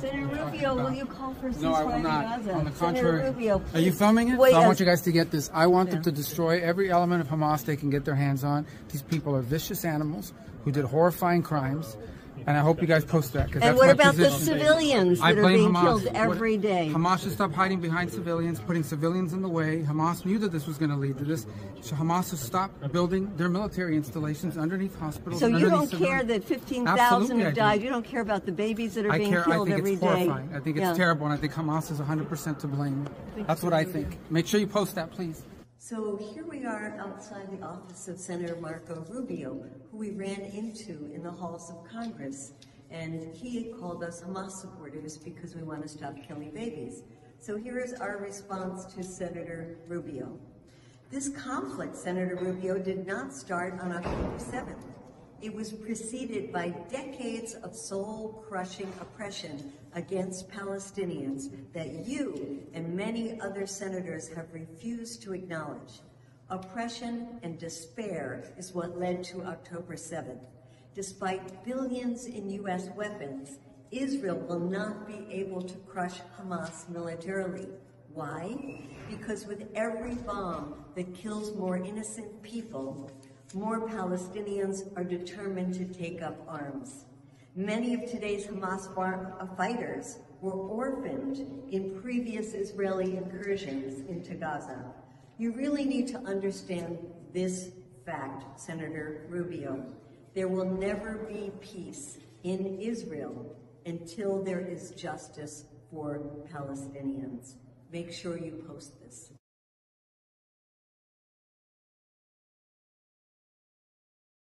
Senator Rubio, will you call for a ceasefire? No, I will not. On the contrary. Senator Rubio, please. Are you filming it? Wait, so I want you guys to get this. I want them to destroy every element of Hamas they can get their hands on. These people are vicious animals who did horrifying crimes. And I hope you guys post that. And that's what about the civilians that are being killed every day? Hamas should stop hiding behind civilians, putting civilians in the way. Hamas knew that this was going to lead to this. So Hamas should stop building their military installations underneath hospitals. So you don't care that 15,000 have died? You don't care about the babies that are being killed every day? I care. I think it's horrifying. I think it's terrible. And I think Hamas is 100% to blame. That's what I think. Make sure you post that, please. So here we are outside the office of Senator Marco Rubio, who we ran into in the halls of Congress. And he had called us Hamas supporters because we want to stop killing babies. So here is our response to Senator Rubio. This conflict, Senator Rubio, did not start on October 7th. It was preceded by decades of soul-crushing oppression against Palestinians that you and many other senators have refused to acknowledge. Oppression and despair is what led to October 7th. Despite billions in U.S. weapons, Israel will not be able to crush Hamas militarily. Why? Because with every bomb that kills more innocent people, more Palestinians are determined to take up arms. Many of today's Hamas fighters were orphaned in previous Israeli incursions into Gaza. You really need to understand this fact, Senator Rubio. There will never be peace in Israel until there is justice for Palestinians. Make sure you post this.